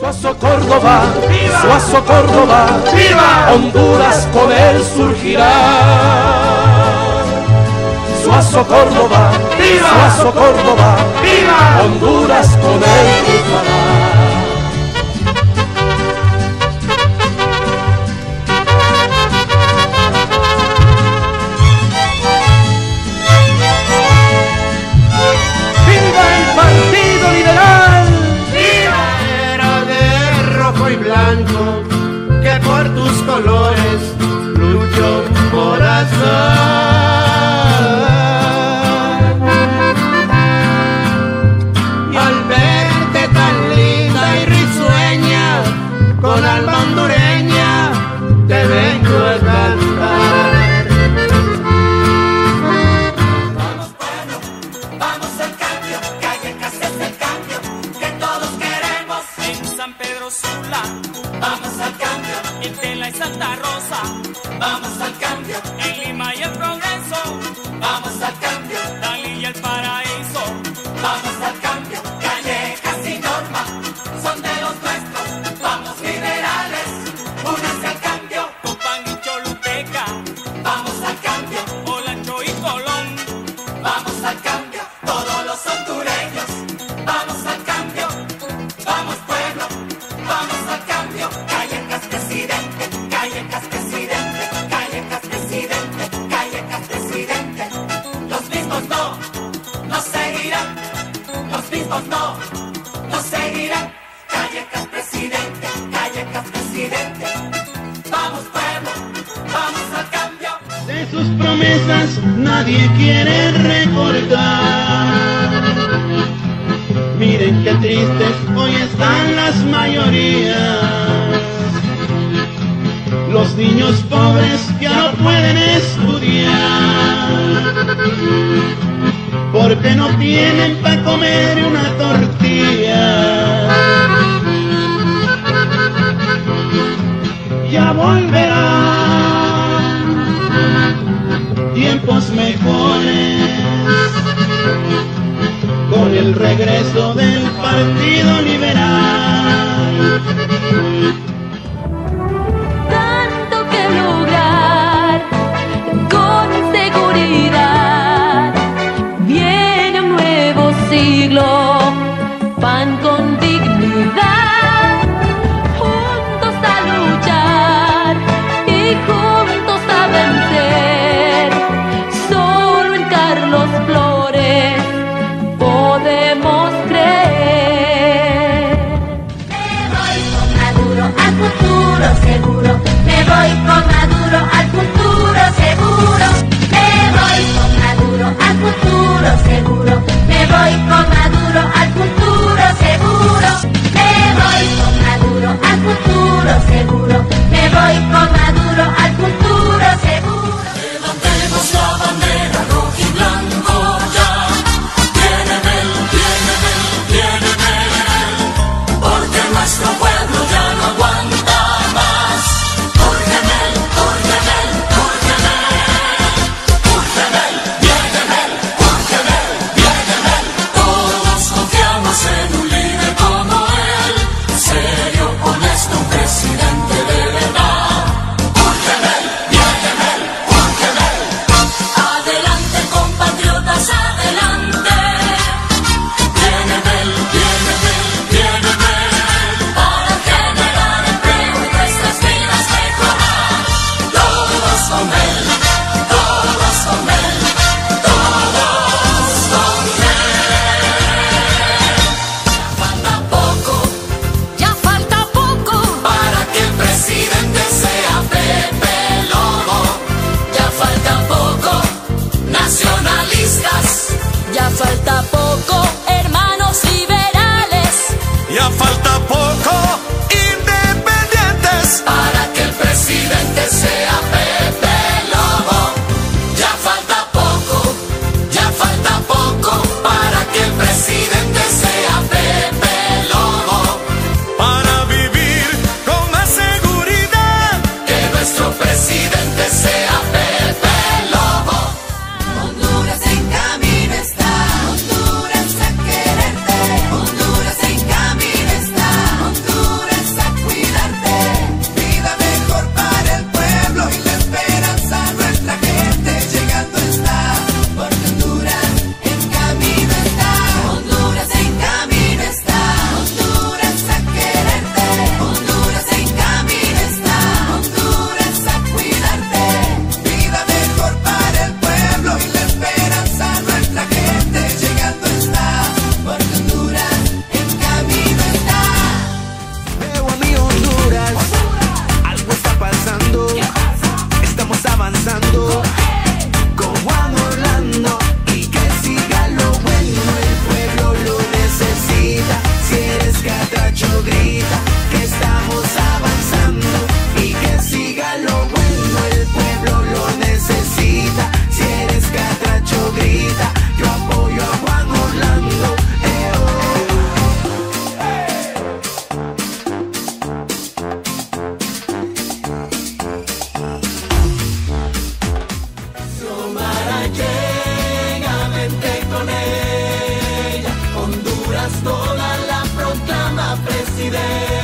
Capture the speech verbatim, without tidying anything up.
Suazo Córdova, ¡viva! Suazo Córdova, ¡viva! Honduras con él surgirá. Suazo Córdova, ¡viva! Suazo Córdova, ¡viva! Honduras con él triunfará. Que por tus colores luchó corazón, y al verte tan linda y risueña, con alma hondureña te vengo a cantar. Vamos pueblo, vamos al cambio, que Callejas es el cambio que todos queremos en San Pedro Sula. Vamos al cambio, en Tela y Santa Rosa. Vamos al cambio, en Lima y el Progreso. Vamos al cambio, Dalí y el Paraíso. Vamos al cambio, Callejas y Norma son de los nuestros, vamos liberales, únanse al cambio. Copán y Choluteca, vamos al cambio, Olancho y Colón, vamos al cambio, todos los hondureños, vamos al cambio, vamos pueblo, vamos al cambio. Callejas presidente, Callejas presidente, Callejas presidente, Callejas presidente. Los mismos no, no seguirán. Los mismos no, no seguirán. Callejas presidente, Callejas presidente. Vamos pueblo, vamos al cambio. De sus promesas nadie quiere recordar. Miren qué tristes hoy están las mayorías. Los niños pobres ya no pueden estudiar, porque no tienen para comer una tortilla. Ya volverán tiempos mejores con el regreso del Partido Liberal. Pan con dignidad, juntos a luchar y juntos a vencer. Solo en Carlos Flores podemos creer. Me voy con Maduro al futuro seguro. Me voy con Maduro al futuro seguro. Me voy con Maduro al futuro seguro. Me voy con Maduro al futuro seguro. mientras toda la proclama presidente.